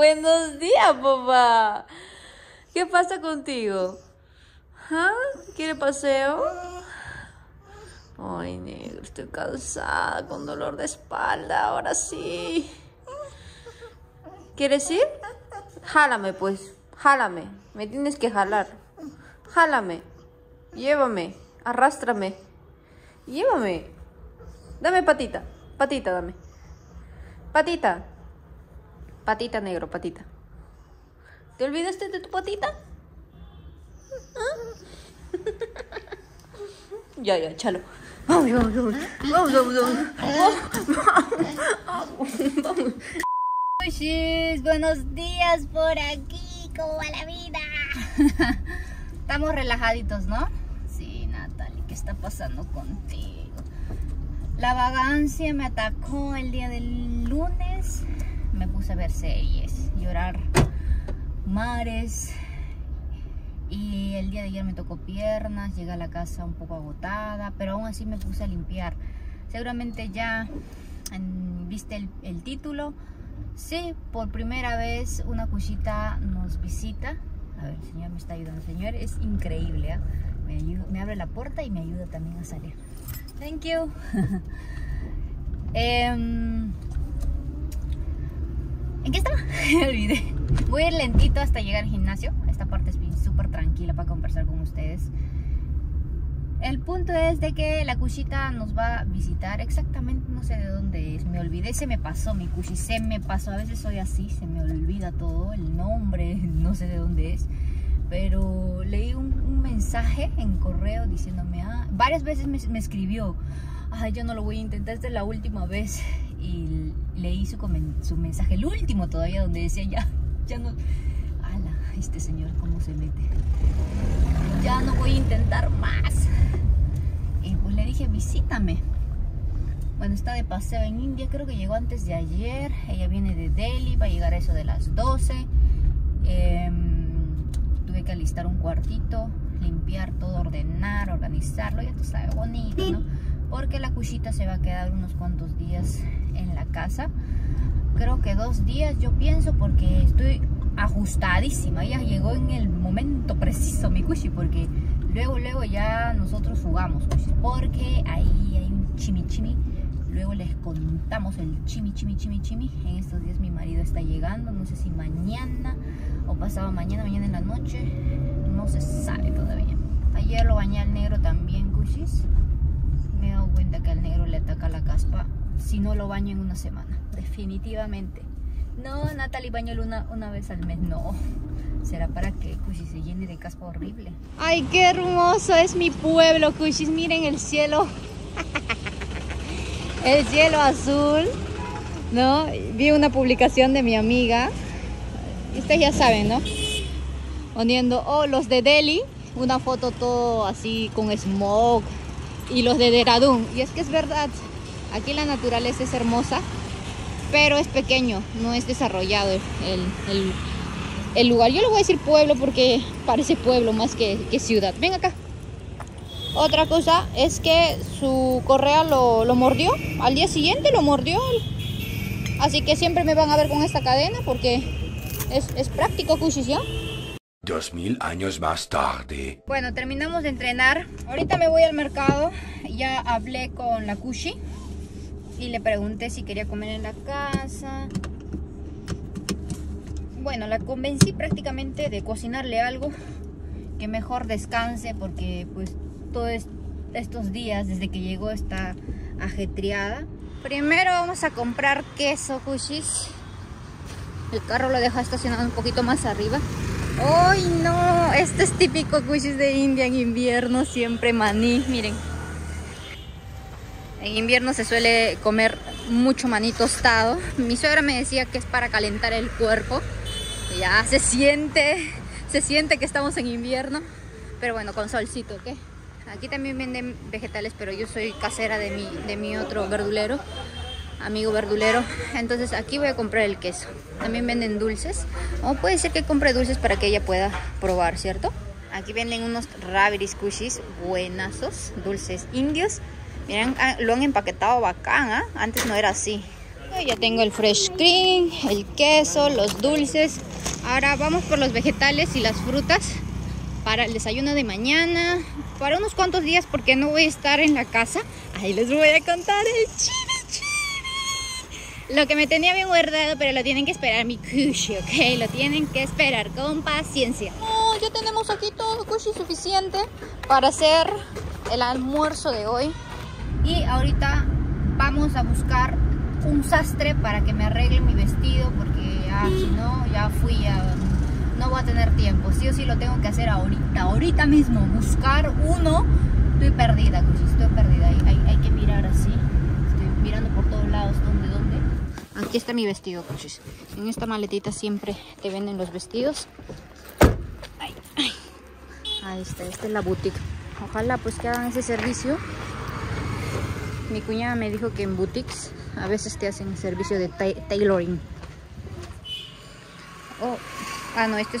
Buenos días, papá. ¿Qué pasa contigo? ¿Ah? ¿Quiere paseo? Ay, negro, estoy cansada, con dolor de espalda, ahora sí. ¿Quieres ir? Jálame, pues. Jálame. Me tienes que jalar. Jálame. Llévame. Arrástrame. Llévame. Dame patita. Patita, dame. Patita. Patita, negro, patita. ¿Te olvidaste de tu patita? ¿Ah? Ya, chalo. Vamos. Buenos días por aquí, ¿cómo va la vida? Estamos relajaditos, ¿no? Sí, Natalie, ¿qué está pasando contigo? La vagancia me atacó el día del lunes. Me puse a ver series, llorar mares. Y el día de ayer me tocó piernas, llegué a la casa un poco agotada, pero aún así me puse a limpiar. Seguramente ya viste el título. Sí, por primera vez una cuchita nos visita. A ver, el señor me está ayudando. El señor es increíble, ¿eh? Me abre la puerta y me ayuda también a salir. Thank you. ¿En qué estaba? Me olvidé. Voy a ir lentito hasta llegar al gimnasio. Esta parte es súper tranquila para conversar con ustedes. El punto es de que la Kushita nos va a visitar. Exactamente no sé de dónde es. Me olvidé, se me pasó mi Kushi, se me pasó. A veces soy así, se me olvida todo. El nombre, no sé de dónde es. Pero leí un mensaje en correo diciéndome, varias veces me escribió, ay, yo no lo voy a intentar, esta es la última vez. Y leí su mensaje, el último todavía, donde decía ya no. Ala, este señor cómo se mete. Ya no voy a intentar más. Y pues le dije, visítame. Bueno, está de paseo en India, creo que llegó antes de ayer. Ella viene de Delhi, va a llegar a eso de las 12. Tuve que alistar un cuartito, limpiar todo, ordenar, organizarlo. Ya tú sabes, bonito, ¿no? Porque la Kushita se va a quedar unos cuantos días en la casa. Creo que 2 días, yo pienso, porque estoy ajustadísima. Ella llegó en el momento preciso, mi Kushi, porque luego ya nosotros jugamos, Kushi, porque ahí hay un chimichimi. Luego les contamos el chimi. En estos días mi marido está llegando, no sé si mañana o pasado mañana en la noche, no se sabe todavía. Ayer lo bañé al negro también, Kushis. Me he dado cuenta que al negro le ataca la caspa si no lo baño en una semana, definitivamente. No, Natalie, bañalo una vez al mes. No, será para que Kushi se llene de caspa horrible. Ay, qué hermoso es mi pueblo, Kushis. Miren el cielo. El cielo azul, ¿no? Vi una publicación de mi amiga. Ustedes ya saben, ¿no? Poniendo, oh, los de Delhi. Una foto todo así con smog. Y los de Dehradun. Y es que es verdad. Aquí la naturaleza es hermosa, pero es pequeño, no es desarrollado el lugar. Yo le voy a decir pueblo porque parece pueblo más que ciudad. Ven acá. Otra cosa es que su correa lo mordió. Al día siguiente lo mordió. Así que siempre me van a ver con esta cadena porque es práctico, Kushis, ¿ya? 2000 años más tarde. Bueno, terminamos de entrenar. Ahorita me voy al mercado. Ya hablé con la Kushi y le pregunté si quería comer en la casa. Bueno, la convencí prácticamente de cocinarle algo que mejor descanse, porque pues todos estos días desde que llegó está ajetreada. Primero vamos a comprar queso, Kushis. El carro lo deja estacionado un poquito más arriba. ¡Ay, no! Este es típico, Kushis, de India. En invierno siempre maní, miren. En invierno se suele comer mucho maní tostado. Mi suegra me decía que es para calentar el cuerpo. Ya se siente que estamos en invierno. Pero bueno, con solcito, ¿ok? Aquí también venden vegetales, pero yo soy casera de mi otro verdulero, amigo verdulero. Entonces aquí voy a comprar el queso. También venden dulces. O puede ser que compre dulces para que ella pueda probar, ¿cierto? Aquí venden unos raviris, Kushis, buenazos, dulces indios. Miren, lo han empaquetado bacán, ¿eh? Antes no era así. Ya tengo el fresh cream, el queso, los dulces. Ahora vamos por los vegetales y las frutas para el desayuno de mañana, para unos cuantos días porque no voy a estar en la casa. Ahí les voy a contar el chibi. Lo que me tenía bien guardado, pero lo tienen que esperar, mi Kushi, ¿ok? Lo tienen que esperar con paciencia. Oh, ya tenemos aquí todo, Kushi, suficiente para hacer el almuerzo de hoy. Y ahorita vamos a buscar un sastre para que me arregle mi vestido, porque ya, si no, ya fui a... no voy a tener tiempo, sí o sí lo tengo que hacer ahorita, ahorita mismo, buscar uno. Estoy perdida, Kushi, estoy perdida, hay que mirar así, estoy mirando por todos lados, ¿dónde? Aquí está mi vestido, Kushi, en esta maletita siempre te venden los vestidos. Ay, ay. Ahí está, esta es la boutique, ojalá pues que hagan ese servicio. Mi cuñada me dijo que en boutiques a veces te hacen servicio de tailoring. Oh, ah no, esto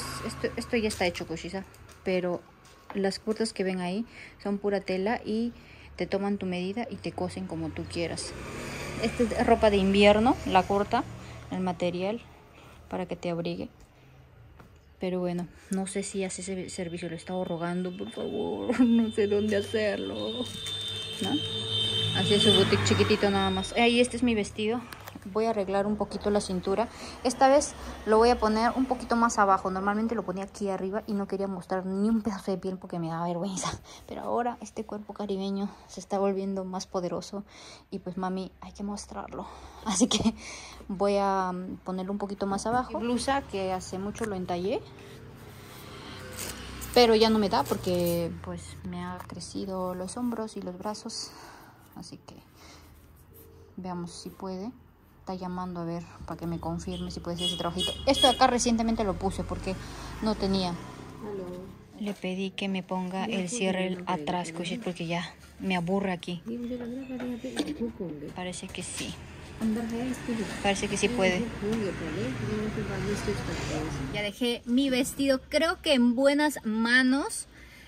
ya está hecho, Kushisa. Pero las curtas que ven ahí son pura tela y te toman tu medida y te cosen como tú quieras. Esta es ropa de invierno, la corta, el material para que te abrigue. Pero bueno, no sé si hace ese servicio, lo estaba rogando, por favor, no sé dónde hacerlo, ¿no? Así es su boutique, chiquitito nada más. Ahí este es mi vestido. Voy a arreglar un poquito la cintura. Esta vez lo voy a poner un poquito más abajo. Normalmente lo ponía aquí arriba y no quería mostrar ni un pedazo de piel porque me daba vergüenza. Pero ahora este cuerpo caribeño se está volviendo más poderoso. Y pues mami, hay que mostrarlo. Así que voy a ponerlo un poquito más abajo. Blusa que hace mucho lo entallé, pero ya no me da porque pues me ha crecido los hombros y los brazos. Así que veamos si puede. Está llamando a ver para que me confirme si puede hacer ese trabajito. Esto de acá recientemente lo puse porque no tenía. Le pedí que me ponga el cierre atrás, Kushi, porque ya me aburre aquí. Parece que sí. Parece que sí puede. Ya dejé mi vestido, creo que en buenas manos.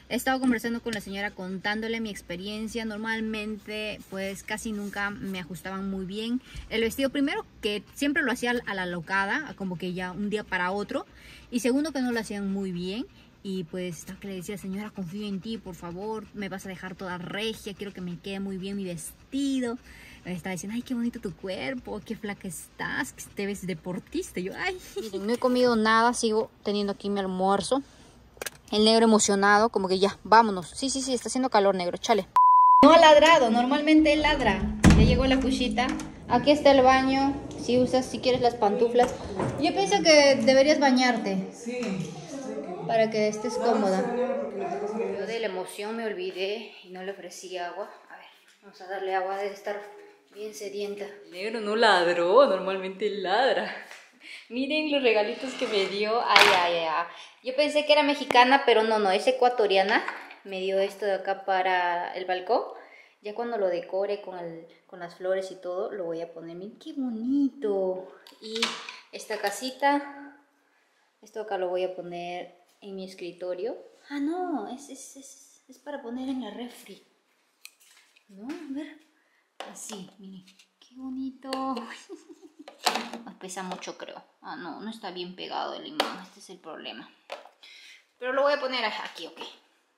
He estado conversando con la señora contándole mi experiencia. Normalmente pues casi nunca me ajustaban muy bien el vestido. Primero que siempre lo hacía a la locada, como que ya un día para otro. Y segundo que no lo hacían muy bien. Y pues le decía, señora, confío en ti, por favor, me vas a dejar toda regia, quiero que me quede muy bien mi vestido. Me estaba diciendo, ay, qué bonito tu cuerpo, qué flaca estás, que te ves deportista. Yo, ay. Miren, no he comido nada, sigo teniendo aquí mi almuerzo. El negro emocionado, como que ya, vámonos. Sí, sí, sí, está haciendo calor, negro, chale. No ha ladrado, normalmente él ladra. Ya llegó la Kushita. Aquí está el baño, si usas, si quieres las pantuflas. Yo pienso que deberías bañarte. Sí. Para que estés cómoda. Yo de la emoción me olvidé y no le ofrecí agua. A ver, vamos a darle agua, debe estar bien sedienta. El negro no ladró, normalmente él ladra. Miren los regalitos que me dio. Ay, ay, ay. Yo pensé que era mexicana, pero no, no, es ecuatoriana. Me dio esto de acá para el balcón. Ya cuando lo decore con las flores y todo, lo voy a poner. Miren qué bonito. Y esta casita, esto acá lo voy a poner en mi escritorio. Ah, no, es para poner en la refri. No, a ver. Así, miren. Qué bonito. Pesa mucho, creo. Ah, no, no está bien pegado el imán. Este es el problema. Pero lo voy a poner aquí, ok.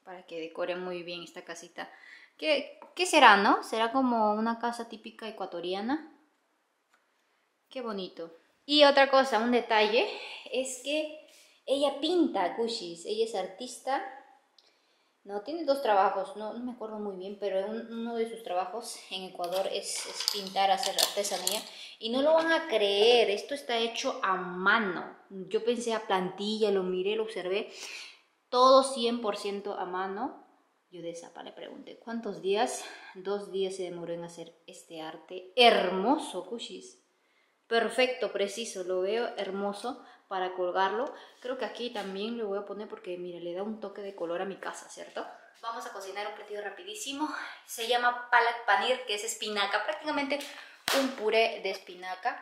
Para que decore muy bien esta casita. ¿Qué será, no? Será como una casa típica ecuatoriana. Qué bonito. Y otra cosa, un detalle, es que ella pinta, Kushis. Ella es artista. No, tiene dos trabajos. No, no me acuerdo muy bien, pero uno de sus trabajos en Ecuador es pintar, hacer artesanía. Y no lo van a creer, esto está hecho a mano. Yo pensé a plantilla, lo miré, lo observé. Todo 100% a mano. Yo de Zapa le pregunté, ¿cuántos días? 2 días se demoró en hacer este arte. Hermoso, Kushis. Perfecto, preciso, lo veo hermoso para colgarlo. Creo que aquí también lo voy a poner porque, mira, le da un toque de color a mi casa, ¿cierto? Vamos a cocinar un platillo rapidísimo. Se llama palak paneer, que es espinaca. Prácticamente... un puré de espinaca.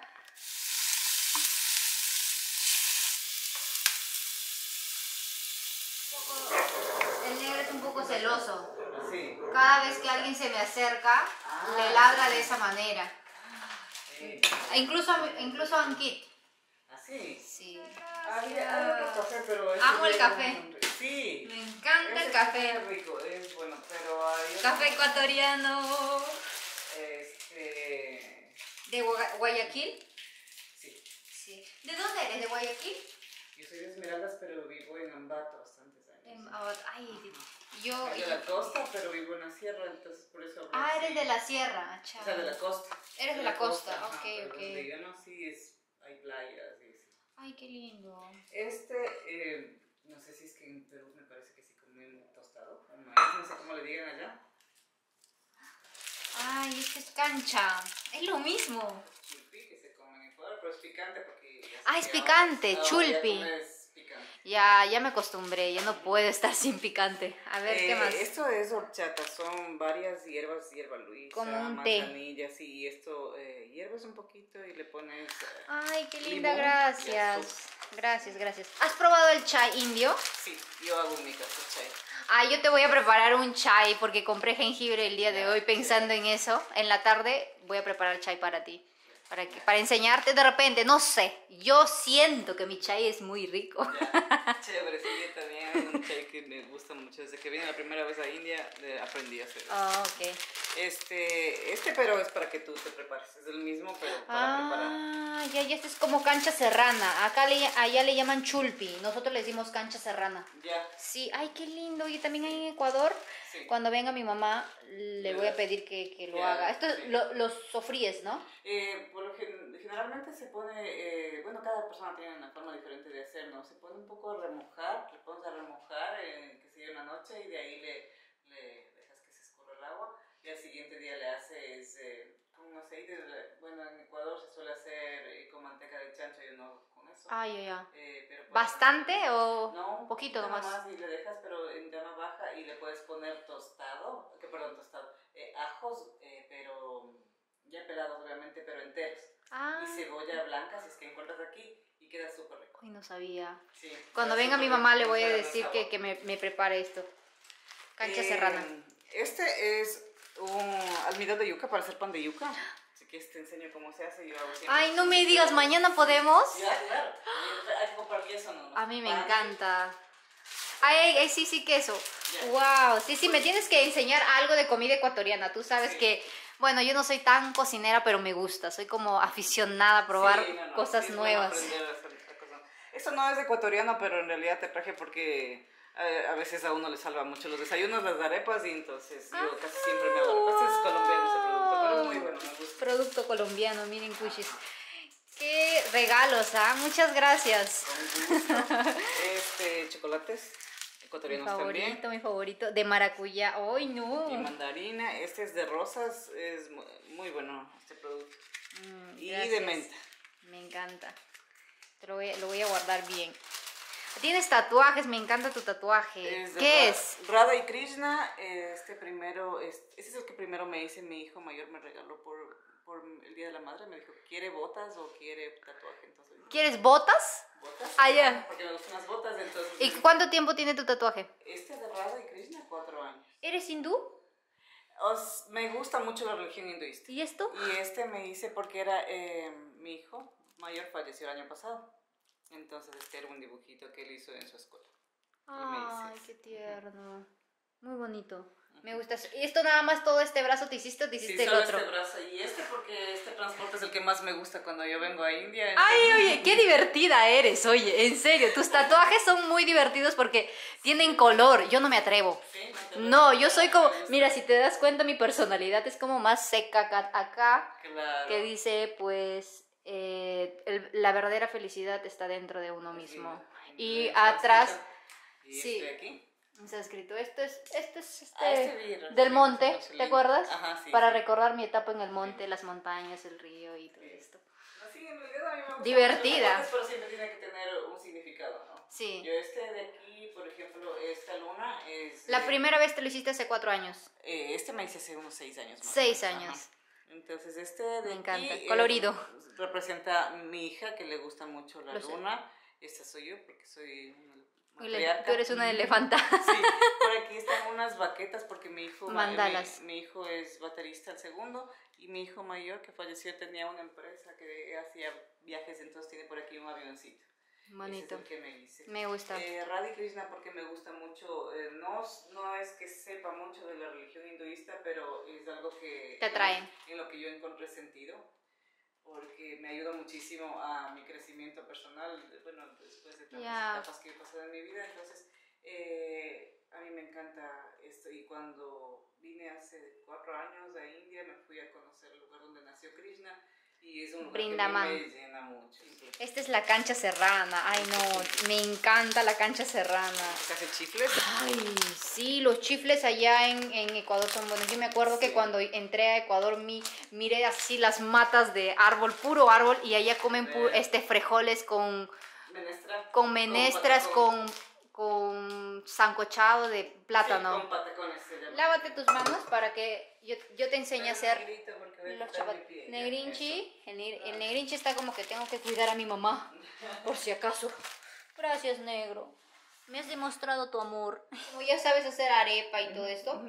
El negro es un poco celoso. Cada vez que alguien se me acerca, le ladra de esa manera. Sí. Incluso Ankit. ¿Así? Sí. Había otro café, pero ese amo el café. Sí. Me encanta ese el café. Es rico, es bueno, pero hay otro... Café ecuatoriano. ¿De Guayaquil? Sí. Sí. ¿De dónde eres? ¿De Guayaquil? Yo soy de Esmeraldas, pero vivo en Ambato bastantes años. En Ambato. Ay, yo... Soy de la costa, pero vivo en la sierra, entonces por eso... Ah, eres de la sierra, chaval. O sea, de la costa. Eres de la costa, ok, no, ok. Donde yo nací es... hay playas y así. Ay, qué lindo. No sé si es que en Perú me parece que sí comen tostado con maíz, no sé cómo le digan allá. Ay, es que es cancha. Es lo mismo. Chulpi que se comen en Ecuador, pero es picante porque... Ah, es picante, chulpi. Ya me acostumbré, ya no puedo estar sin picante. A ver, ¿qué más? Esto es horchata, son varias hierbas, hierbaluisa, como un té. Manzanilla, sí, esto hierbas un poquito y le pones... Ay, qué linda, gracias. Gracias, gracias. ¿Has probado el chai indio? Sí, yo hago mi café chai. Ah, yo te voy a preparar un chai porque compré jengibre el día de hoy pensando en eso. En la tarde voy a preparar chai para ti. Para enseñarte de repente, no sé, yo siento que mi chai es muy rico. Ya, chévere, sí, yo también hay un chai que me gusta mucho. Desde que vine la primera vez a India aprendí a hacer eso. Pero es para que tú te prepares, es el mismo pero para preparar. Ya, esto es como cancha serrana, allá le llaman chulpi, nosotros le decimos cancha serrana. Ya. Sí, ay qué lindo, y también hay en Ecuador, sí. Cuando venga mi mamá le voy a pedir que lo haga. Esto sí. lo sofríes, ¿no? Generalmente se pone, bueno, cada persona tiene una forma diferente de hacerlo. Se pone un poco a remojar, le pones a remojar, que se lleve una noche y de ahí le dejas que se escurra el agua y al siguiente día le haces con aceite. Bueno, en Ecuador se suele hacer con manteca de chancho, yo no con eso. ¿Bastante o un poquito nomás? No, y le dejas, pero en llama baja y le puedes poner ajos, pero... ya pelados obviamente, pero enteros. Y cebolla blanca, si es que encuentras aquí, y queda súper rico. Uy, no sabía. Sí, cuando venga mi mamá le voy a decir que me prepare esto. Cancha serrana. Este es un almidón de yuca para hacer pan de yuca. Así que te enseño cómo se hace. Yo hago siempre. Ay, no me digas, ¿mañana podemos? Ya, claro. Hay que comprar queso, ¿no? A mí me encanta. Ay, sí, queso. Wow. Sí, me tienes que enseñar algo de comida ecuatoriana. Tú sabes que... Bueno, yo no soy tan cocinera, pero me gusta. Soy como aficionada a probar cosas nuevas. Esto no es ecuatoriano, pero en realidad te traje porque a veces a uno le salva mucho los desayunos, las arepas, y entonces yo casi siempre me hago arepas. Es colombiano ese producto, pero es muy bueno, me gusta. Producto colombiano, miren, Kushis. Qué regalos, ¿ah? Muchas gracias. Con gusto. Chocolates. Mi favorito, también. Mi favorito, de maracuyá, ¡ay no! Y mandarina, este es de rosas, es muy bueno este producto. Y gracias. De menta. Me encanta, lo voy a guardar bien. Tienes tatuajes, me encanta tu tatuaje. ¿Qué es? Radha y Krishna, este es el que primero me hice, mi hijo mayor me regaló por el Día de la Madre, me dijo, ¿quiere botas o quiere tatuaje? Entonces, ¿quieres botas? Porque me gustan las botas, entonces... ¿Y cuánto tiempo tiene tu tatuaje? Este es de Radha y Krishna, 4 años. ¿Eres hindú? Me gusta mucho la religión hinduista. ¿Y esto? Y este me hice porque era mi hijo mayor falleció el año pasado. Entonces este era un dibujito que él hizo en su escuela. Ay, qué tierno. Muy bonito. Me gusta. ¿Y esto nada más todo este brazo te hiciste o te hiciste el otro? Sí, solo este brazo. Y porque este transporte es el que más me gusta cuando yo vengo a India. Entonces... Ay, oye, qué divertida eres, oye, en serio. Tus tatuajes son muy divertidos porque tienen color. Yo no me atrevo. Sí, no, yo soy como... Mira, si te das cuenta, mi personalidad es como más seca acá. Claro. Que dice, pues, la verdadera felicidad está dentro de uno mismo. Sí, y atrás... Y sí. Aquí. Se ha escrito, del monte, ¿te acuerdas? Ajá, sí. Para recordar mi etapa en el monte, las montañas, el río y todo esto. Sí, en realidad a mí me gusta. Divertida. Pero siempre tiene que tener un significado, ¿no? Sí. Yo de aquí, por ejemplo, esta luna es... La primera vez te lo hiciste hace 4 años. Este me hice hace unos 6 años. Más 6 años. Ajá. Entonces este de me encanta, aquí, colorido. Representa a mi hija que le gusta mucho la luna. Esta soy yo porque soy... Tú eres una elefanta. Sí, por aquí están unas baquetas porque mi hijo, mi hijo es baterista, el segundo, y mi hijo mayor que falleció tenía una empresa que hacía viajes, entonces tiene por aquí un avioncito. Bonito. Ese es el que me hice. Me gusta. Radha y Krishna porque me gusta mucho, no es que sepa mucho de la religión hinduista, pero es algo que... Te atrae. En lo que yo encontré sentido, porque me ayuda muchísimo a mi crecimiento personal, bueno, después de tantas etapas que he pasado en mi vida. Entonces, a mí me encanta esto, y cuando vine hace 4 años a India, me fui a conocer el lugar donde nació Krishna, y es un lugar Brindaman. Que me llena mucho. Esta es la cancha serrana, ay no, me encanta la cancha serrana. ¿Se hace chifles? Ay, sí, los chifles allá en Ecuador son buenos. Yo me acuerdo que cuando entré a Ecuador miré así las matas de árbol, puro árbol, y allá comen frijoles con menestra, con menestras, con sancochado de plátano. Sí, con patacones se llama. Lávate tus manos para que yo te enseñe a hacer los chapatitos. Negrinchi, el negrinchi está como que tengo que cuidar a mi mamá, por si acaso. Gracias, negro. Me has demostrado tu amor. Como ya sabes hacer arepa y todo esto,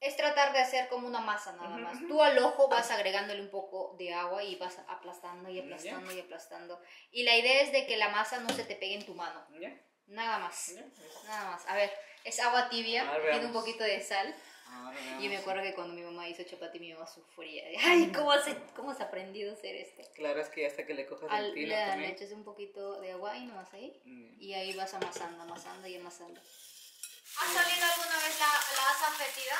es tratar de hacer como una masa nada más. Tú al ojo vas agregándole un poco de agua y vas aplastando y aplastando y aplastando. Y la idea es de que la masa no se te pegue en tu mano. Nada más, nada más. A ver, es agua tibia, tiene un poquito de sal. Y me acuerdo que cuando mi mamá hizo chapati, mi mamá sufría. Ay, ¿cómo has aprendido a hacer esto? Claro, es que hasta que le cojas el tiro también. Le echas un poquito de agua y nomás ahí. Y ahí vas amasando, amasando y amasando. ¿Has salido alguna vez la asa fetida?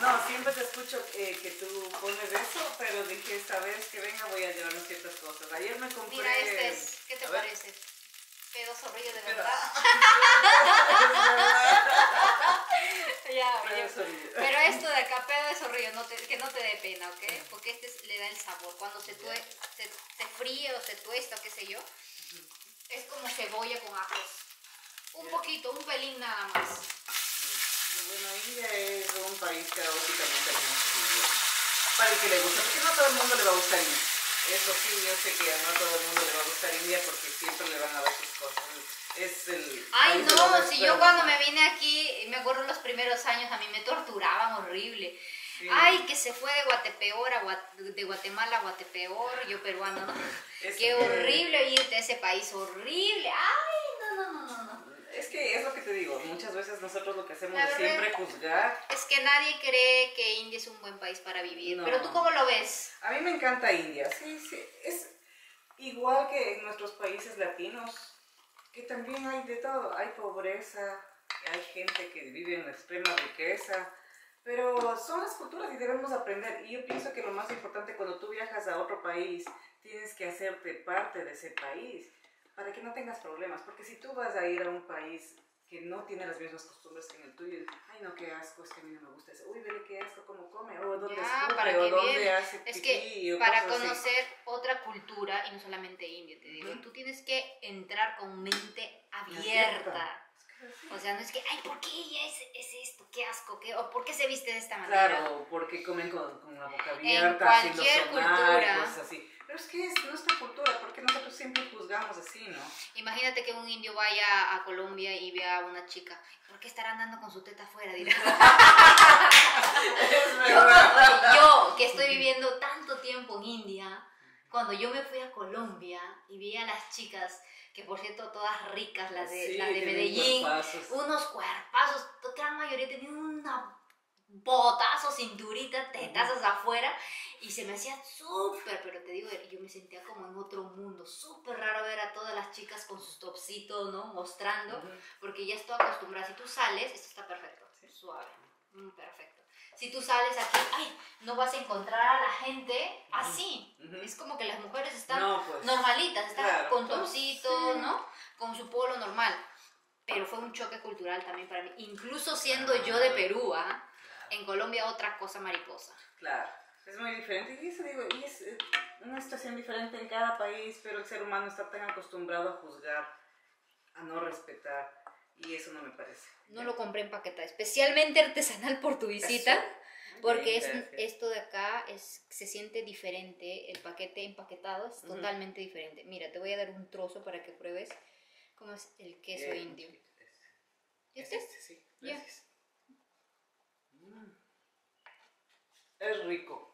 No, siempre te escucho que tú pones eso, pero dije esta vez que venga voy a llevarme ciertas cosas. Ayer me compré... Mira, este es, ¿qué te parece? Pedoso rollo de verdad. Pero esto de acá, pedo de zorrillo, que no te dé pena, ¿ok? Porque le da el sabor. Cuando se fríe o se tuesta, qué sé yo, es como cebolla con ajos. Un poquito, un pelín nada más. Bueno, India es un país que básicamente no se vive. Para el que le gusta, porque no a todo el mundo le va a gustar India. Eso sí, yo sé que no a todo el mundo le va a gustar India porque siempre le van a dar sus cosas. Es el... Ay, no, si yo cuando me vine aquí, me acuerdo los primeros años, a mí me torturaban horrible. Sí. Ay, que se fue de Guatepeor de Guatemala a Guatepeor, yo peruano, ¿no? Qué horrible irte a ese país, horrible. Ay, no. Es que es lo que te digo, muchas veces nosotros lo que hacemos es siempre juzgar. Es que nadie cree que India es un buen país para vivir, no. Pero ¿tú cómo lo ves? A mí me encanta India, sí, es igual que en nuestros países latinos, que también hay de todo, hay pobreza, hay gente que vive en la extrema riqueza, pero son las culturas y debemos aprender. Y yo pienso que lo más importante cuando tú viajas a otro país, tienes que hacerte parte de ese país, para que no tengas problemas, porque si tú vas a ir a un país que no tiene las mismas costumbres que en el tuyo, ay no, qué asco, es que a mí no me gusta eso, uy, vele qué asco, cómo come, o dónde escupe, o dónde hace pipí, es que para conocer otra cultura, y no solamente India, te digo, tú tienes que entrar con mente abierta. O sea, no es que, ay, ¿por qué ella es esto? Qué asco, o ¿por qué se viste de esta manera? Claro, porque comen con la boca abierta, en cualquier cultura. Cosas así. Pero es que es nuestra cultura, porque nosotros siempre juzgamos así, ¿no? Imagínate que un indio vaya a Colombia y vea a una chica, ¿por qué estará andando con su teta afuera? Yo, que estoy viviendo tanto tiempo en India, cuando yo me fui a Colombia y vi a las chicas... que por cierto todas ricas, las de Medellín, unos cuerpazos, la mayoría tenían una botazo, cinturita, tetazos afuera, y se me hacía súper, pero te digo, yo me sentía como en otro mundo, súper raro ver a todas las chicas con sus topsitos, ¿no? Mostrando, porque ya estoy acostumbrada, si tú sales, esto está perfecto, suave, perfecto. Si tú sales aquí, ay, no vas a encontrar a la gente así. Es como que las mujeres están normalitas, están con topsito, ¿no? Con su polo normal. Pero fue un choque cultural también para mí. Incluso siendo yo de Perú, en Colombia otra cosa mariposa. Claro, es muy diferente. Y eso digo, y es una situación diferente en cada país, pero el ser humano está tan acostumbrado a juzgar, a no respetar. Y eso no me parece. No lo compré empaquetado, especialmente artesanal por tu visita, porque esto de acá se siente diferente, el paquete empaquetado es totalmente diferente. Mira, te voy a dar un trozo para que pruebes. ¿Cómo es el queso indio? ¿Este? Sí, gracias. Es rico.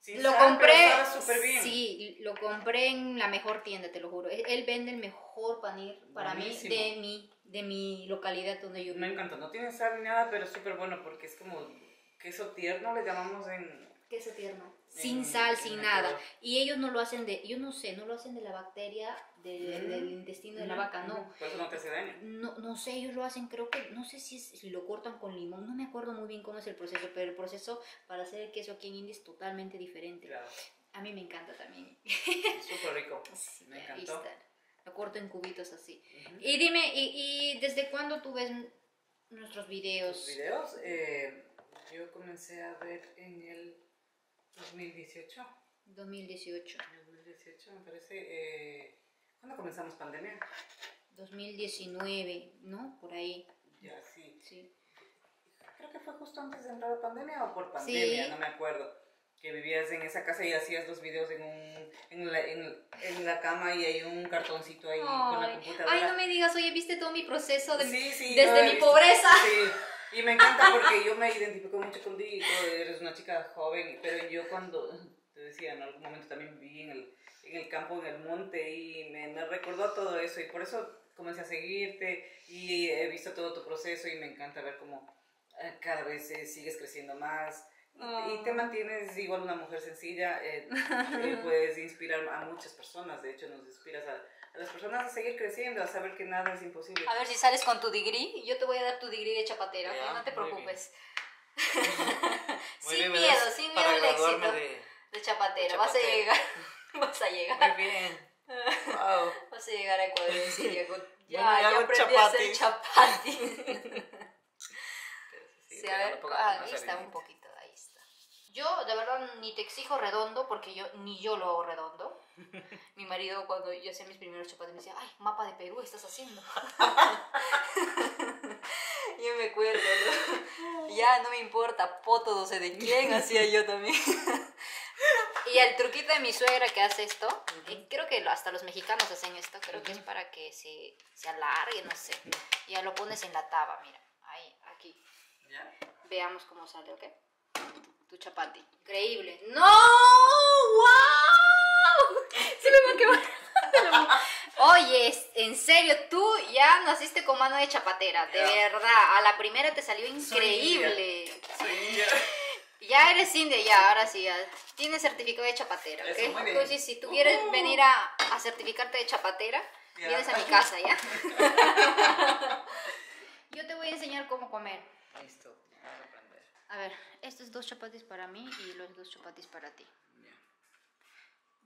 Sí, lo compré, súper bien. Sí, lo compré en la mejor tienda, te lo juro. Él vende el mejor panir para mí de mi localidad donde yo vivo. Me encanta, no tiene sal ni nada, pero es súper bueno porque es como queso tierno, le llamamos en... Queso tierno, sin sal, sin nada. Y ellos no lo hacen de, yo no sé, no lo hacen de la bacteria del intestino de la vaca, no. ¿Por eso no te hace daño? No sé, ellos lo hacen, creo que, no sé si lo cortan con limón, no me acuerdo muy bien cómo es el proceso, pero el proceso para hacer el queso aquí en India es totalmente diferente. Claro. A mí me encanta también. Súper rico, sí, me encantó. Lo corto en cubitos así. Y dime, ¿y desde cuándo tú ves nuestros videos? ¿Los videos? Yo comencé a ver en el... 2018, me parece. ¿Cuándo comenzamos pandemia? 2019, ¿no? Por ahí. Ya, sí. Creo que fue justo antes de entrar a pandemia o por pandemia, sí. No me acuerdo. Que vivías en esa casa y hacías los videos en la cama y hay un cartoncito ahí con la computadora. Ay, no me digas, oye, ¿viste todo mi proceso desde mi pobreza? Sí. Y me encanta porque yo me identifico mucho contigo, eres una chica joven, pero yo cuando, te decía, en algún momento también viví en el campo, en el monte, y me recordó todo eso, y por eso comencé a seguirte, y he visto todo tu proceso, y me encanta ver cómo cada vez sigues creciendo más, y te mantienes igual una mujer sencilla, puedes inspirar a muchas personas, de hecho nos inspiras a las personas a seguir creciendo, a saber que nada es imposible. A ver si sales con tu degree, yo te voy a dar tu degree de chapatera, yeah, no te preocupes. Sin miedo al éxito de chapatera, vas a llegar. Vas a llegar. Muy bien. Wow. Vas a llegar a Ecuador y decir, ya aprendí a hacer chapati. Sí, a ver, ahí está un poquito, ahí está. Yo de verdad ni te exijo redondo porque ni yo lo hago redondo. Mi marido cuando yo hacía mis primeros chapatis me decía, ay, mapa de Perú estás haciendo. Yo me acuerdo, ¿no? Ya no me importa, poto no sé de quién, hacía yo también. Y el truquito de mi suegra que hace esto, creo que hasta los mexicanos hacen esto, creo que es para que se alargue, no sé. Ya lo pones en la taba, mira, ahí, aquí. ¿Ya? Veamos cómo sale, ¿ok? Tu chapati. Increíble. ¡No! ¡Wow! Se me va a quemar. Oye, en serio, tú ya naciste con mano de chapatera, de verdad. A la primera te salió increíble. Soy india. Ya eres india, ya, ahora sí, ya. Tienes certificado de chapatera, ¿ok? Entonces, si tú quieres venir a certificarte de chapatera, vienes a mi casa, ¿ya? Yo te voy a enseñar cómo comer. Listo, vamos a aprender. A ver, estos dos chapatis para mí y los dos chapatis para ti.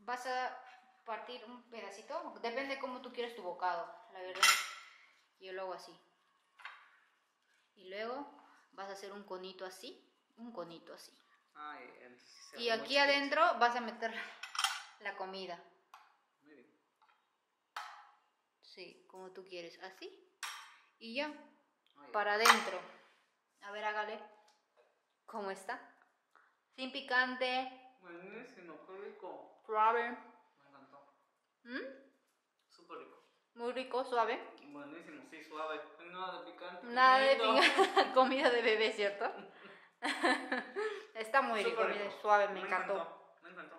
Vas a partir un pedacito, depende de cómo tú quieres tu bocado, la verdad. Yo lo hago así. Y luego vas a hacer un conito así, Ay, y aquí adentro vas a meter la comida. Muy bien. Sí, como tú quieres, así. Y ya, para adentro. A ver, hágale. ¿Cómo está? Sin picante. Buenísimo, qué rico. Suave. Me encantó. Súper rico. Muy rico, suave. Buenísimo, sí, suave. Nada de picante. Comida de bebé, ¿cierto? Está muy rico, suave, me encantó. Me encantó.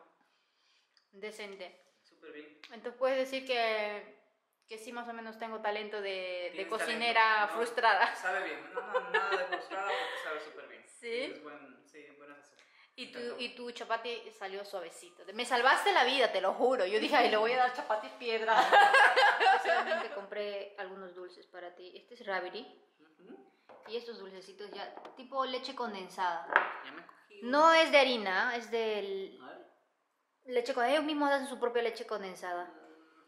Decente. Súper bien. Entonces puedes decir que sí, más o menos tengo talento de cocinera frustrada. Sabe bien, nada de frustrada porque sabe súper bien. Sí. Sí, buena sazón. Y tu chapati salió suavecito. Me salvaste la vida, te lo juro. Yo dije, ay, le voy a dar chapatis piedra. Solamente compré algunos dulces para ti. Este es rabiri. Y estos dulcecitos ya, tipo leche condensada. Ya me cogí. No es de harina, es de leche condensada. Ellos mismos hacen su propia leche condensada.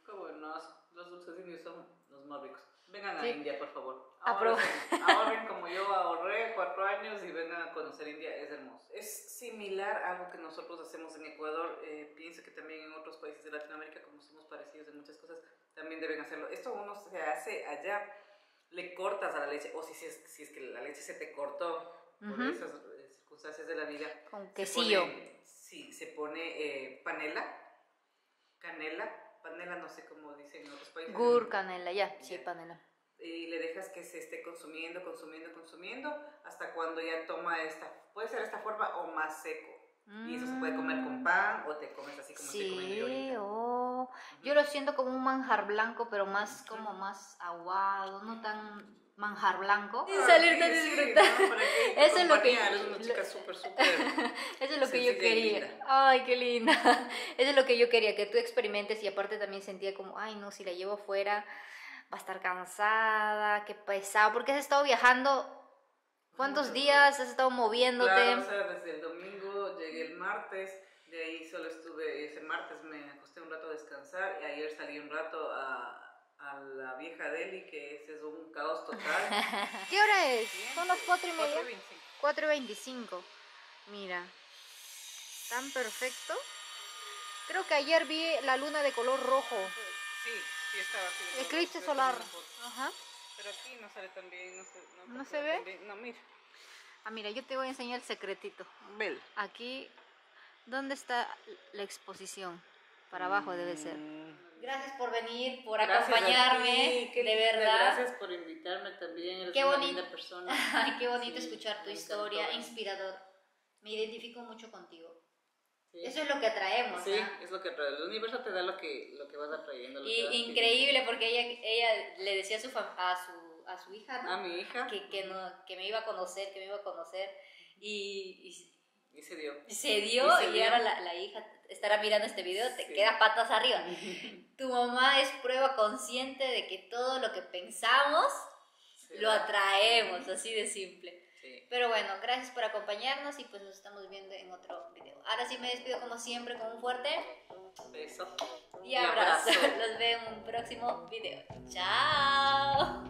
Qué buenos. Los dulces indios son los más ricos. Vengan a India, por favor. Ahorren como yo ahorré 4 años y vengan a conocer India, es hermoso. Es similar a algo que nosotros hacemos en Ecuador, pienso que también en otros países de Latinoamérica, como somos parecidos en muchas cosas, también deben hacerlo. Esto uno se hace allá, le cortas a la leche, o si es que la leche se te cortó por esas circunstancias de la vida. Con quesillo. Se pone panela, no sé cómo dicen en otros países. Gur, canela, ya, sí, panela. Y le dejas que se esté consumiendo, hasta cuando ya toma esta, puede ser esta forma o más seco. Y eso se puede comer con pan o te comes así como sí, estoy comiendo yo ahorita. Yo lo siento como un manjar blanco, pero más como más aguado, no tan manjar blanco. Sin salirte de disfrutar. Eso es lo que yo quería. Ay, qué linda. Eso es lo que yo quería, que tú experimentes. Y aparte también sentía como, ay no, si la llevo afuera va a estar cansada, qué pesado, porque has estado viajando. ¿Cuántos días has estado moviéndote? Claro, o sea, desde el domingo llegué el martes, de ahí solo estuve, ese martes me acosté un rato a descansar y ayer salí un rato a la vieja Delhi, que ese es un caos total. ¿Qué hora es? Son las 4:30. 4:25. Mira, tan perfecto. Creo que ayer vi la luna de color rojo. Sí, sí estaba así. Eclipse solar. Ajá. Pero aquí no sale tan bien, no se ve. Bien. No, mira. Ah, mira, yo te voy a enseñar el secretito. Bel. Aquí, ¿dónde está la exposición? Para abajo debe ser. Gracias por venir, por acompañarme, de verdad. Gracias por invitarme también. Eres qué bonito. Una linda persona. Ay, qué bonito sí, escuchar tu historia, inspirador. Me identifico mucho contigo. Sí. Eso es lo que atraemos. Sí, es lo que atraemos. El universo te da lo que vas atrayendo. Y increíble, porque ella le decía a su hija, ¿no? A mi hija. Que me iba a conocer, Y se dio. Se dio y ahora la hija estará mirando este video, te queda patas arriba. Tu mamá es prueba consciente de que todo lo que pensamos lo atraemos, así de simple. Sí. Pero bueno, gracias por acompañarnos y pues nos estamos viendo en otro video. Ahora sí me despido como siempre con un fuerte beso y abrazo. Los veo en un próximo video. ¡Chao!